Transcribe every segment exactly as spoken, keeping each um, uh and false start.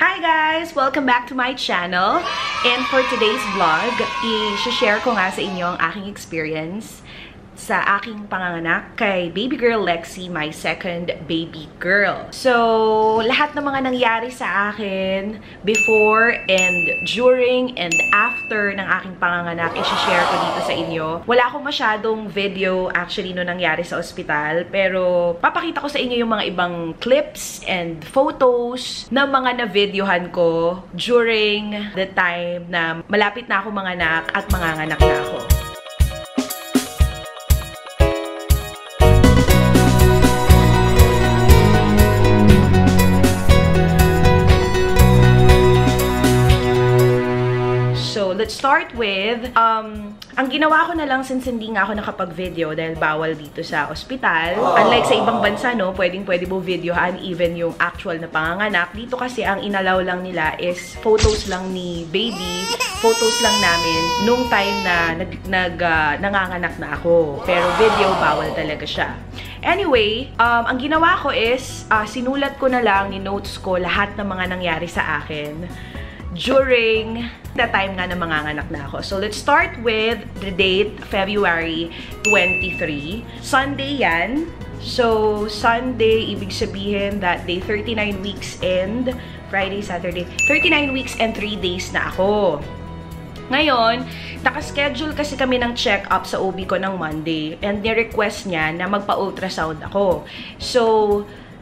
Hi guys! Welcome back to my channel. And for today's vlog, i-share ko nga sa inyo ang aking experience sa aking panganganak kay baby girl Lexi, my second baby girl. So, lahat ng mga nangyari sa akin before and during and after ng aking panganganak, i-share ko dito sa inyo. Wala akong masyadong video actually no nangyari sa ospital, pero papakita ko sa inyo yung mga ibang clips and photos ng mga na-videohan ko during the time na malapit na ako manganak at manganganak na ako. Let's start with, um, ang ginawa ko na lang since hindi nga ako nakapag-video dahil bawal dito sa ospital. Unlike sa ibang bansa, no, pwedeng-pwede mo videohan even yung actual na panganganak. Dito kasi ang inalaw lang nila is photos lang ni baby, photos lang namin nung time na nag, nag, uh, nanganganak na ako. Pero video, bawal talaga siya. Anyway, um, ang ginawa ko is, uh, sinulat ko na lang, ni-notes ko lahat ng mga nangyari sa akin during the time nga na manganganak na ako. So, let's start with the date, February twenty-three. Sunday yan. So, Sunday, ibig sabihin that day, thirty-nine weeks and Friday, Saturday, thirty-nine weeks and three days na ako. Ngayon, nakaschedule kasi kami ng check-up sa O B ko ng Monday and ni-request niya na magpa-ultrasound ako. So,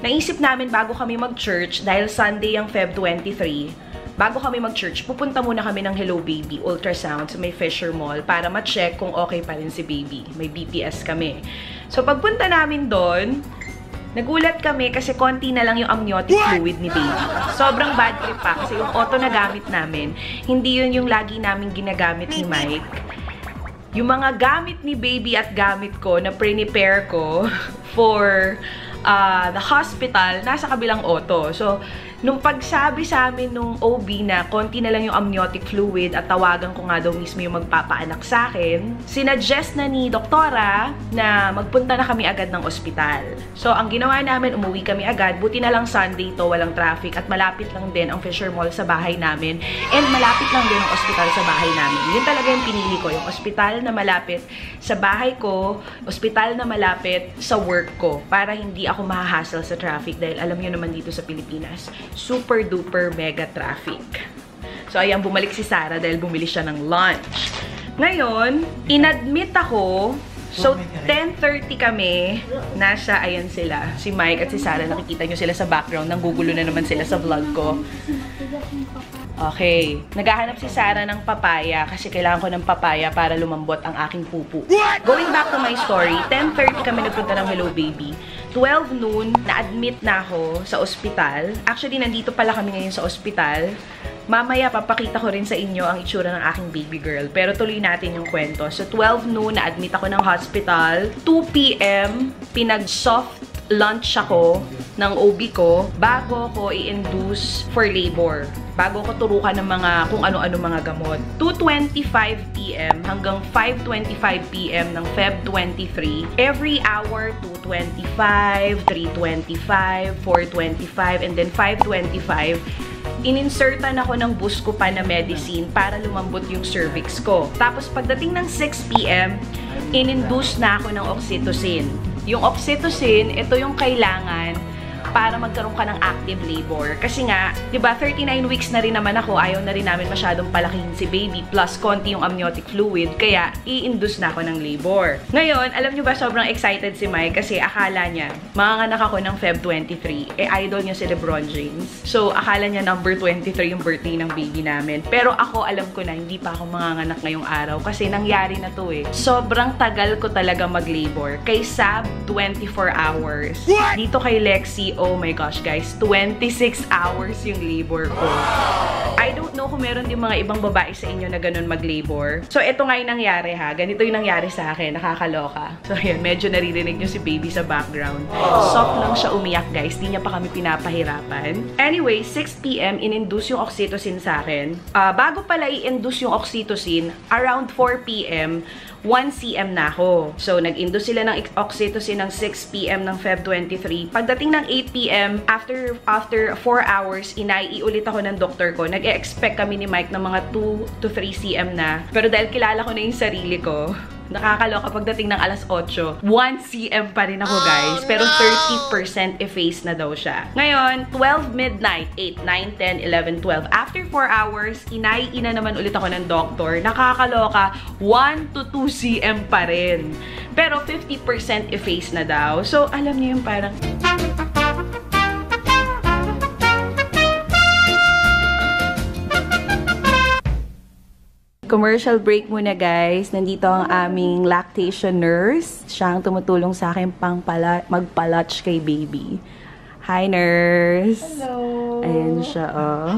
naisip namin bago kami mag-church, dahil Sunday ang Feb twenty-three, bago kami mag-church, pupunta muna kami ng Hello Baby Ultrasound sa may Fisher Mall para ma-check kung okay pa rin si baby. May B P S kami. So, pagpunta namin doon, nagulat kami kasi konti na lang yung amniotic fluid ni baby. Sobrang bad trip pa kasi yung auto na gamit namin, hindi yun yung lagi namin ginagamit ni Mike. Yung mga gamit ni baby at gamit ko na prepare ko for Uh, the hospital, nasa kabilang auto. So, nung pagsabi sa amin nung O B na konti na lang yung amniotic fluid at tawagan ko nga daw mismo yung magpapaanak sa akin, sinuggest na ni doktora na magpunta na kami agad ng ospital. So, ang ginawa namin, umuwi kami agad. Buti na lang Sunday to, walang traffic at malapit lang din ang Fisher Mall sa bahay namin and malapit lang din ang ospital sa bahay namin. Yun talaga yung pinili ko, yung ospital na malapit sa bahay ko, ospital na malapit sa work ko, para hindi ako ako mahahassle sa traffic dahil alam niyo naman dito sa Pilipinas, super duper mega traffic. So, ayan, bumalik si Sarah dahil bumili siya ng lunch. Ngayon, inadmit ako. So, ten thirty kami. Nasa, ayan sila. Si Mike at si Sarah, nakikita nyo sila sa background. Nanggugulo na naman sila sa vlog ko. Okay. Naghahanap si Sarah ng papaya kasi kailangan ko ng papaya para lumambot ang aking pupu. Going back to my story, ten thirty kami nagpunta ng Hello Baby. twelve noon, na-admit na ako sa ospital. Actually, nandito pala kami ngayon sa ospital. Mamaya, papakita ko rin sa inyo ang itsura ng aking baby girl. Pero tuloy natin yung kwento. So, twelve noon, na-admit ako ng hospital. two p m, pinag-soft lunch ako ng O B ko bago ko i-induce for labor. Bago ko turukan ng mga kung ano-ano mga gamot. two twenty-five p m hanggang five twenty-five p m ng Feb twenty-three. Every hour, two twenty-five, three twenty-five, four twenty-five, and then five twenty-five. Ininsertan ako ng bus ko pa na medicine para lumambot yung cervix ko. Tapos pagdating ng six p m, ininduce na ako ng oxytocin. Yung oxytocin, ito yung kailangan para magkaroon ka ng active labor. Kasi nga, di ba, thirty-nine weeks na rin naman ako, ayaw na rin namin masyadong palakihin si baby, plus konti yung amniotic fluid, kaya i-induce na ako ng labor. Ngayon, alam nyo ba, sobrang excited si Mike kasi akala niya, manganganak ako ng Feb twenty-three, eh idol niya si LeBron James. So, akala niya number twenty-three yung birthday ng baby namin. Pero ako, alam ko na, hindi pa ako manganganak ngayong araw kasi nangyari na to eh. Sobrang tagal ko talaga mag-labor. Kay Sab, twenty-four hours. Dito kay Lexi, oh my gosh guys, twenty-six hours yung labor ko. I don't know kung meron din mga ibang babae sa inyo na ganun mag-labor. So, ito nga yung nangyari ha. Ganito yung nangyari sa akin. Nakakaloka. So, ayan, medyo naririnig nyo si baby sa background. Soft lang siya umiyak guys. Di niya pa kami pinapahirapan. Anyway, six p m, in-induce yung oxytocin sa akin. Uh, bago pala i-induce yung oxytocin, around four p m, one c m na ako. So, nag-induce sila ng oxytocin ng six p m ng Feb twenty-three. Pagdating ng six p m after after four hours, inai ulit ako ng doktor ko. Nag-expect kami ni Mike ng mga two to three c m na. Pero dahil kilala ko na yung sarili ko, nakakaloka pagdating ng alas otso, one c m pa rin ako, guys. Pero thirty percent efface na daw siya. Ngayon, twelve midnight, eight, nine, ten, eleven, twelve. After four hours, inaiina naman ulit ako ng doctor. Nakakaloka, one to two c m pa rin. Pero fifty percent efface na daw. So, alam niyo yung parang... Commercial break muna, guys. Nandito ang aming lactation nurse. Siya ang tumutulong sa akin pang magpa-latch kay baby. Hi, nurse! Hello! Ayan siya, oh.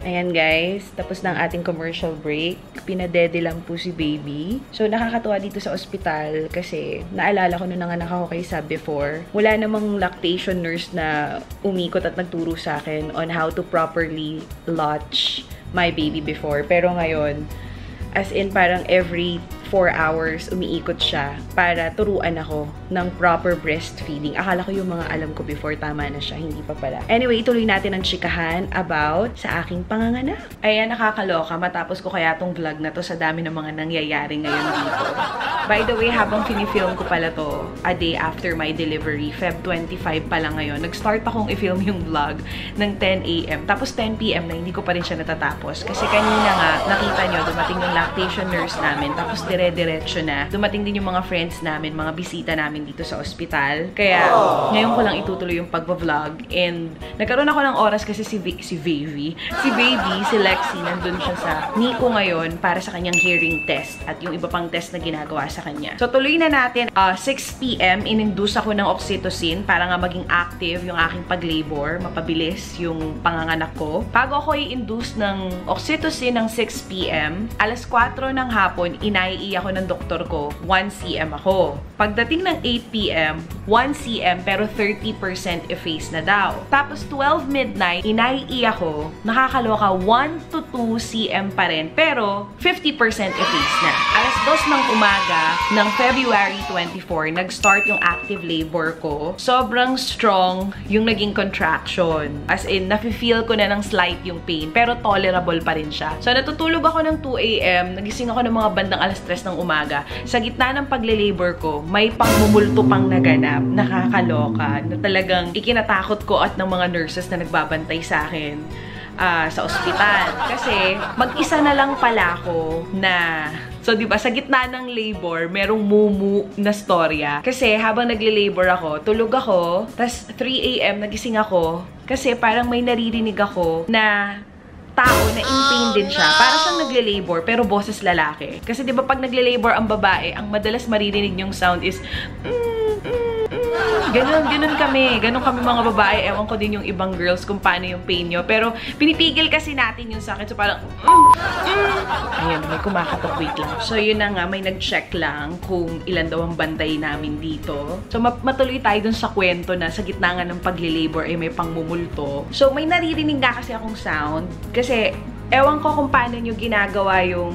Ayan, guys. Tapos ng ating commercial break. Pinadede lang po si baby. So, nakakatuwa dito sa ospital kasi naalala ko nung nanganak ako kay Sab before. Wala namang lactation nurse na umikot at nagturo sa akin on how to properly latch my baby before. Pero ngayon, as in parang every four hours, umiikot siya para turuan ako ng proper breastfeeding. Akala ko yung mga alam ko before, tama na siya. Hindi pa pala. Anyway, tuloy natin ang chikahan about sa aking panganganak. Ayan, nakakaloka. Matapos ko kaya tong vlog na to sa dami ng mga nangyayari ngayon dito. By the way, habang finifilm ko pala to a day after my delivery, Feb twenty-five pa lang ngayon, nag-start pa akong i-film yung vlog ng ten a m Tapos ten p m na hindi ko pa rin siya natatapos. Kasi kanina nga, nakita nyo, dumating yung lactation nurse namin. Tapos dire-diretso na. Dumating din yung mga friends namin, mga bisita namin dito sa ospital. Kaya, aww, ngayon ko lang itutuloy yung pagba-vlog. And, nagkaroon ako ng oras kasi si, si baby, si baby, si Lexi, nandun siya sa Nico ngayon para sa kanyang hearing test at yung iba pang test na ginagawa sa kanya. So, tuloy na natin. Uh, six p m, ininduce ako ng oxytocin para nga maging active yung aking pag-labor, mapabilis yung panganganak ko. Bago ako i-induce ng oxytocin ng six p m, alas kwatro ng hapon, inai ako ng doktor ko, one c m ako. Pagdating ng eight p m, one c m pero thirty percent efface na daw. Tapos twelve midnight, inai ako, nakakaloka, one to two c m pa rin, pero fifty percent efface na. Alas dos ng umaga ng February twenty-four, nag-start yung active labor ko. Sobrang strong yung naging contraction. As in, nafe-feel ko na ng slight yung pain, pero tolerable pa rin siya. So, natutulog ako ng two a m, nagising ako ng mga bandang alas tres ng umaga. Sa gitna ng pagle-labor ko, may pangmumulto pang naganap. Nakakaloka. Na talagang ikinatakot ko at ng mga nurses na nagbabantay sa akin uh, sa ospital. Kasi mag-isa na lang pala ako na... So, di ba, sa gitna ng labor, merong mumu na storya. Kasi habang nagle-labor ako, tulog ako. Tapos three a m nagising ako. Kasi parang may naririnig ako na... tao na in pain din siya. Para siyang nagle-labor, pero boses lalaki. Kasi di ba pag nagle-labor ang babae, ang madalas maririnig yung sound is mm, mm, mm. Ganun, ganun kami. Ganun kami mga babae. Ewan ko din yung ibang girls kung paano yung pain nyo. Pero pinipigil kasi natin yung sakit. So parang mm, mm. Ayun, may kumakatok. Wait lang. So yun na nga, may nag-check lang kung ilan daw ang bantay namin dito. So matuloy tayo dun sa kwento na sa gitna nga ng pagle-labor ay eh, may pangmumulto. So may naririnig nga kasi akong sound. Kasi ewan ko kung paano nyo ginagawa yung...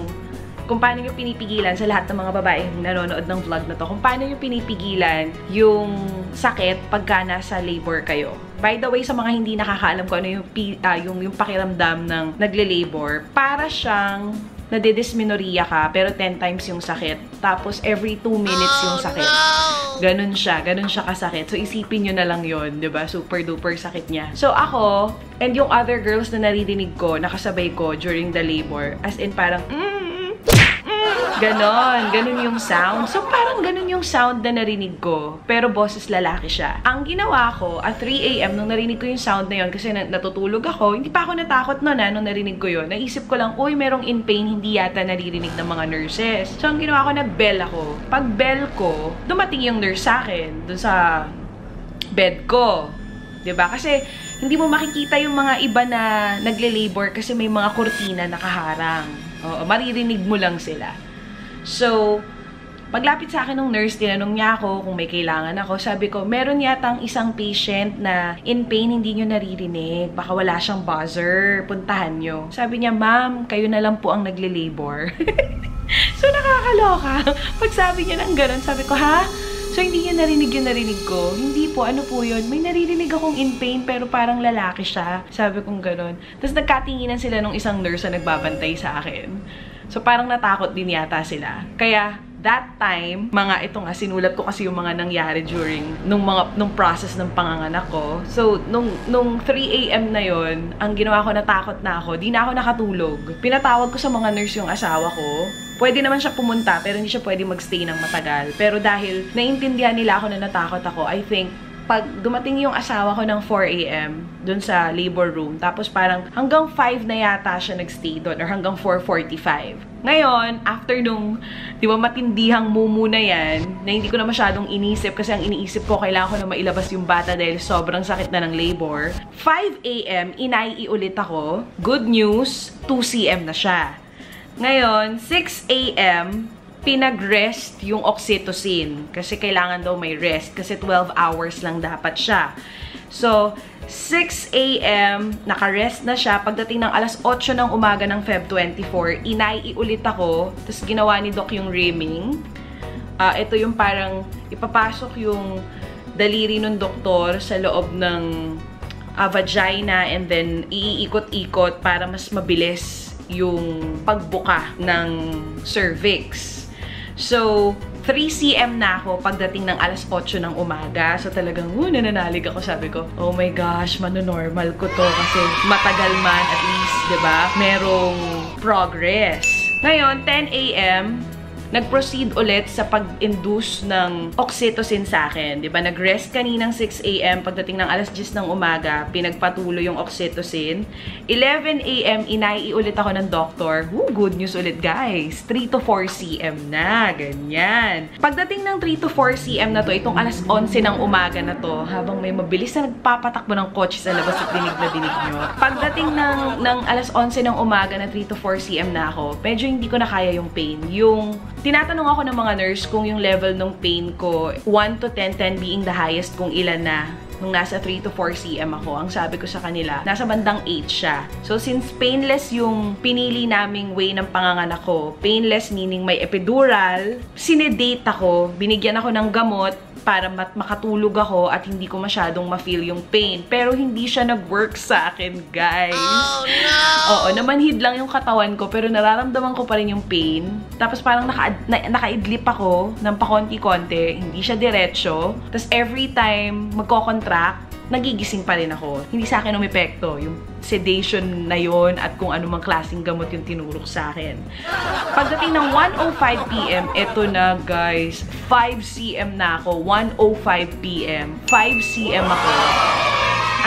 kung paano nyo pinipigilan sa lahat ng mga babaeng nanonood ng vlog na to, kung paano nyo pinipigilan yung sakit pagka nasa labor kayo. By the way, sa mga hindi nakakaalam ko ano yung, uh, yung, yung pakiramdam ng nagle-labor, para siyang nadidysmenorrhea ka, pero ten times yung sakit. Tapos every two minutes yung sakit. Ganun siya, ganun siya kasakit. So isipin nyo na lang yun, di ba? Super duper sakit niya. So ako, and yung other girls na naridinig ko, nakasabay ko during the labor, as in parang, mm, ganon, ganon yung sound. So, parang ganon yung sound na narinig ko. Pero boses lalaki siya. Ang ginawa ko, at three a m, nung narinig ko yung sound na yun, kasi natutulog ako, hindi pa ako natakot nun, ha, nung narinig ko yun. Naisip ko lang, uy, merong in pain, hindi yata naririnig ng mga nurses. So, ang ginawa ko, nag-bell ako. Pag bell ko, dumating yung nurse sa akin, dun sa bed ko. Diba? Kasi, hindi mo makikita yung mga iba na nagle-labor kasi may mga kurtina na kaharang. Oo, maririnig mo lang sila. So, paglapit sa akin ng nurse, tinanong niya ako kung may kailangan ako. Sabi ko, meron yatang isang patient na in pain, hindi nyo naririnig. Baka wala siyang buzzer. Puntahan nyo. Sabi niya, ma'am, kayo na lang po ang nagle-labor. So, nakakaloka. Pag sabi niya ng ganun, sabi ko, ha? So, hindi niya narinig yung narinig ko. Hindi po, ano po yun? May naririnig akong in pain, pero parang lalaki siya. Sabi kong ganun. Tapos nagkatinginan sila nung isang nurse na nagbabantay sa akin. So, parang natakot din yata sila. Kaya, that time, mga ito nga, sinulat ko kasi yung mga nangyari during nung mga nung process ng panganganak ko. So, nung nung three A M na yon, ang ginawa ko, natakot na ako. Di na ako nakatulog. Pinatawag ko sa mga nurse yung asawa ko. Pwede naman siya pumunta, pero hindi siya pwede magstay ng matagal. Pero dahil naintindihan nila ako na natakot ako, I think, pag dumating yung asawa ko ng four A M dun sa labor room, tapos parang hanggang five na yata siya nagstay doon or hanggang four forty-five. Ngayon, after nung, di ba, matindihang mumu na yan, na hindi ko na masyadong inisip kasi ang iniisip ko, kailangan ko na mailabas yung bata dahil sobrang sakit na ng labor. five A M, inai ulit ako. Good news, two C M na siya. Ngayon, six A M, pinag-rest yung oxytocin. Kasi kailangan daw may rest. Kasi twelve hours lang dapat siya. So, six A M, naka-rest na siya. Pagdating ng alas otso ng umaga ng Feb twenty-four, inaiulit ako. Tapos ginawa ni Doc yung rimming. Uh, ito yung parang ipapasok yung daliri ng doktor sa loob ng uh, vagina and then iikot-ikot para mas mabilis yung pagbuka ng cervix. So, three C M na ako pagdating ng alas otso ng umaga. So, talagang, oh, nananalig ako. Sabi ko, oh my gosh, manonormal ko to kasi matagal man at least, diba, merong progress. Ngayon, ten A M, nag-proceed ulit sa pag-induce ng oxytocin sa akin. Diba, nag-rest kaninang six A M, pagdating ng alas diyes ng umaga, pinagpatuloy yung oxytocin. eleven A M, inai ulit ako ng doctor. Woo, good news ulit, guys. three to four C M na, ganyan. Pagdating ng three to four C M na to, itong alas onse ng umaga na to, habang may mabilis na nagpapatakbo ng kotse sa labas at dinig na dinig nyo. Pagdating ng, ng alas onse ng umaga na three to four C M na ako, medyo hindi ko na kaya yung pain. Yung tinatanong ako ng mga nurse kung yung level ng pain ko, one to ten, ten being the highest kung ilan na. Nung nasa three to four C M ako, ang sabi ko sa kanila, nasa bandang eight siya. So, since painless yung pinili naming way ng panganganak ko, painless meaning may epidural, sinedate ako, binigyan ako ng gamot para mat makatulog ako at hindi ko masyadong ma-feel yung pain. Pero hindi siya nag-work sa akin, guys. Oh, no! Oo, namanhid lang yung katawan ko, pero nararamdaman ko pa rin yung pain. Tapos parang naka na nakaidlip ako ng pakonti-konti, hindi siya diretsyo. Tapos every time magko-contract, nagigising pa rin ako. Hindi sa akin umepekto yung sedation na yon at kung anumang klaseng gamot yung tinurok sa akin. Pagdating ng one oh five P M, eto na guys, five C M na ako. one oh five P M, five C M ako.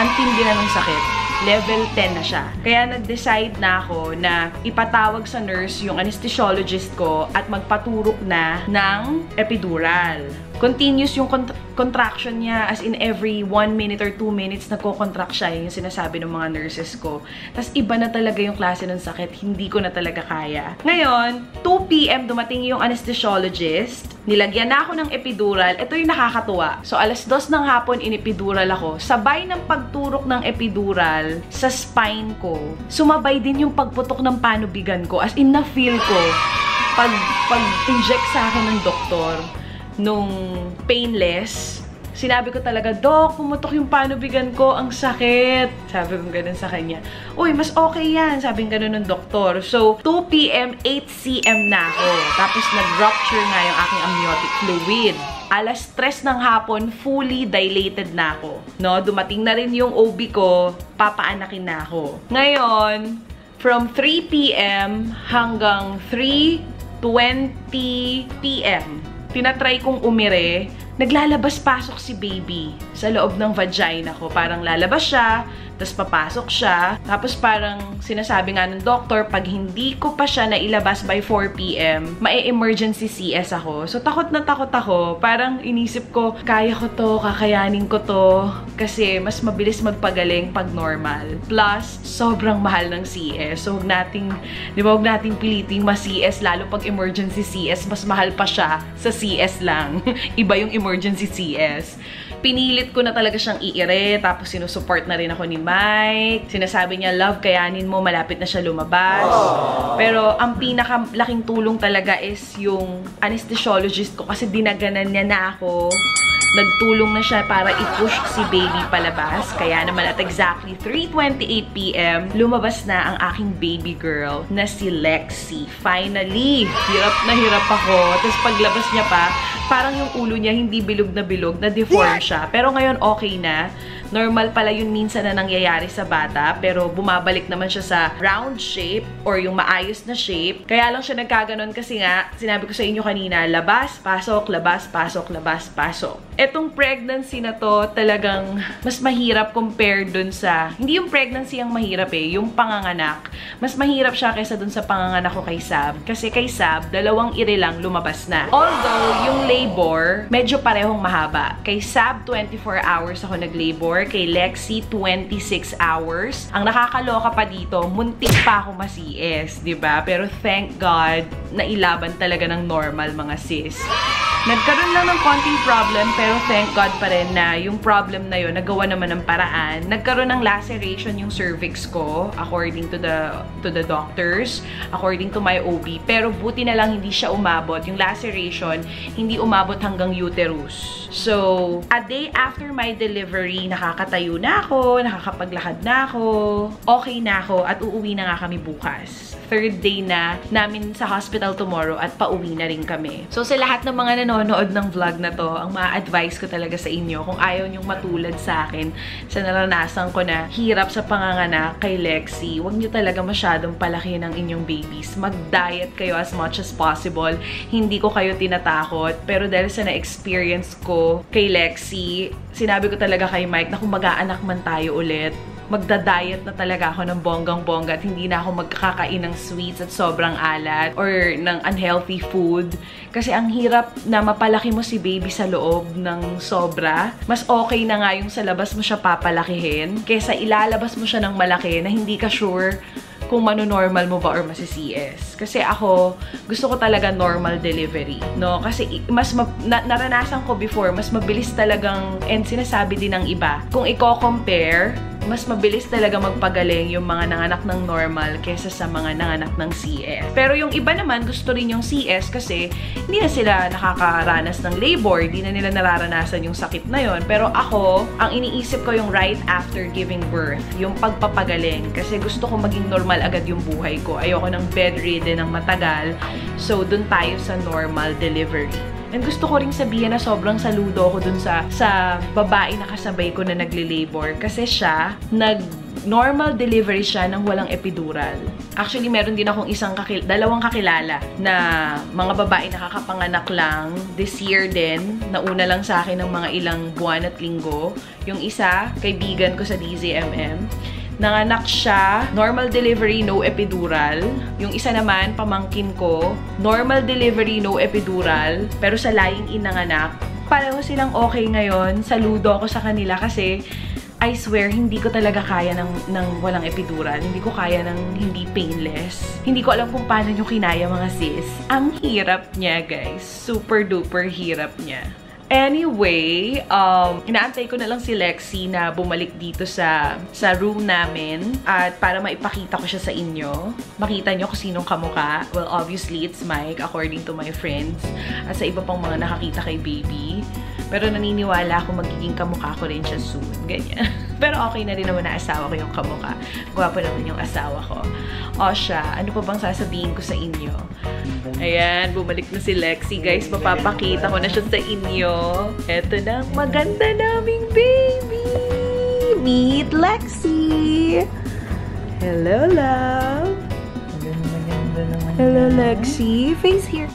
Ang tindi na ng sakit. level ten na siya. Kaya nag-decide na ako na ipatawag sa nurse yung anesthesiologist ko at magpaturok na ng epidural. Continuous yung cont contraction niya, as in every one minute or two minutes nagko-contract siya, yun yung sinasabi ng mga nurses ko. Tapos iba na talaga yung klase ng sakit, hindi ko na talaga kaya. Ngayon, two P M dumating yung anesthesiologist, nilagyan na ako ng epidural, ito yung nakakatuwa. So alas dos ng hapon in-epidural ako, sabay ng pagturok ng epidural sa spine ko, sumabay din yung pagputok ng panubigan ko, as in na-feel ko pag, pag-inject sa akin ng doktor. Nung painless, sinabi ko talaga, Dok, pumutok yung panubigan ko, ang sakit. Sabi ko ganun sa kanya. Uy, mas okay yan, sabi ko ganun ng doktor. So, two P M, eight C M na ako. Tapos nag-rupture na yung aking amniotic fluid. alas tres ng hapon, fully dilated na ako. No, dumating na rin yung O B ko, papaanakin na ako. Ngayon, from three P M hanggang three twenty P M, tinatry kong umire, naglalabas-pasok si baby sa loob ng vagina ko. Parang lalabas siya, tapos papasok siya. Tapos parang sinasabi nga ng doctor, pag hindi ko pa siya nailabas by four P M, ma-emergency C S ako. So takot na takot ako. Parang inisip ko, kaya ko to, kakayanin ko to. Kasi mas mabilis magpagaling pag normal. Plus, sobrang mahal ng C S. So huwag nating, di ba, huwag nating piliting ma-C S, lalo pag emergency C S, mas mahal pa siya sa C S lang. Iba yung emergency C S. Pinilit ko na talaga siyang iire, tapos sinusupport na rin ako ni Mike. Sinasabi niya, love, kayanin mo, malapit na siya lumabas. Aww. Pero ang pinakalaking tulong talaga is yung anesthesiologist ko kasi dinaganan niya na ako. Nagtulong na siya para i-push si baby palabas. Kaya naman at exactly three twenty-eight p m, lumabas na ang aking baby girl na si LEXI. Finally! Hirap na hirap ako. Tapos paglabas niya pa, parang yung ulo niya hindi bilog na bilog, na-deform siya. Pero ngayon okay na. Normal pala yun minsan na nangyayari sa bata, pero bumabalik naman siya sa round shape or yung maayos na shape. Kaya lang siya nagkaganon kasi nga, sinabi ko sa inyo kanina, labas, pasok, labas, pasok, labas, pasok. Etong pregnancy na to, talagang mas mahirap compared dun sa, hindi yung pregnancy ang mahirap eh, yung panganganak. Mas mahirap siya kaysa dun sa panganganak ko kay Sab. Kasi kay Sab, dalawang ire lang lumabas na. Although, yung labor, medyo parehong mahaba. Kay Sab, twenty-four hours ako nag-labor. Kay LEXI, twenty-six hours. Ang nakakaloka pa dito, muntik pa ako ma-C S, diba? Pero thank God, nailaban talaga ng normal mga sis. Nagkaroon lang ng konting problem, pero thank God pa rin na yung problem na yun, nagawa naman ng paraan. Nagkaroon ng laceration yung cervix ko, according to the, to the doctors, according to my O B. Pero buti na lang hindi siya umabot. Yung laceration, hindi umabot hanggang uterus. So, a day after my delivery, nakakatayo na ako, nakakapaglakad na ako, okay na ako, at uuwi na nga kami bukas. Third day na namin sa hospital tomorrow at pauwi na rin kami. So, sa lahat ng mga nanonood, nanonood ng vlog na to, ang ma-advise ko talaga sa inyo, kung ayaw niyong matulad sa akin sa naranasan ko na hirap sa panganganak kay LEXI, huwag niyo talaga masyadong palakihin ang inyong babies. Mag-diet kayo as much as possible. Hindi ko kayo tinatakot, pero dahil sa na-experience ko kay LEXI, sinabi ko talaga kay Mike na kung mag-aanak man tayo ulit, magda-diet na talaga ako ng bonggang-bongga at hindi na ako magkakain ng sweets at sobrang alat or ng unhealthy food. Kasi ang hirap na mapalaki mo si baby sa loob ng sobra. Mas okay na nga yung sa labas mo siya papalakihin kesa ilalabas mo siya ng malaki na hindi ka sure kung mano-normal mo ba or masi-C S. Kasi ako, gusto ko talaga normal delivery, no? Kasi mas na naranasan ko before, mas mabilis talagang, and sinasabi din ng iba, kung i-compare, mas mabilis talaga magpagaling yung mga nanganak ng normal kesa sa mga nanganak ng C S. Pero yung iba naman, gusto rin yung C S kasi hindi na sila nakakaranas ng labor, hindi na nila nararanasan yung sakit na yon. Pero ako, ang iniisip ko yung right after giving birth, yung pagpapagaling. Kasi gusto ko maging normal agad yung buhay ko. Ayoko ng bedridden ng matagal. So, dun tayo sa normal delivery. And gusto ko rin sabihin na sobrang saludo ako dun sa, sa babae na kasabay ko na nagli-labor. Kasi siya, nag-normal delivery siya ng walang epidural. Actually, meron din akong isang kakil dalawang kakilala na mga babae nakakapanganak lang. This year din, nauna lang sa akin ng mga ilang buwan at linggo. Yung isa, kaibigan ko sa D Z M M. Nanganak siya, normal delivery, no epidural. Yung isa naman, pamangkin ko, normal delivery, no epidural, pero sa laing inanganak. Pareho silang okay ngayon. Saludo ako sa kanila kasi I swear, hindi ko talaga kaya ng, ng walang epidural. Hindi ko kaya ng hindi painless. Hindi ko alam kung paano nyo kinaya mga sis. Ang hirap niya, guys. Super duper hirap niya. Anyway, um, inaantay ko na lang si LEXI na bumalik dito sa, sa room namin at para maipakita ko siya sa inyo. Makita nyo kung sinong kamuka. Well, obviously, it's Mike according to my friends at sa iba pang mga nakakita kay baby. Pero naniniwala ako magiging kamuka ko rin siya soon. Ganyan. Pero okay na rin naman na asawa ko yung kamuka. Gwapo naman yung asawa ko. O siya, ano pa bang sasabihin ko sa inyo? Ayan, bumalik na si LEXI, guys. Mapapakita ko na siya sa inyo. Eto na, maganda naming baby! Meet LEXI! Hello, love! Hello, LEXI! Face here!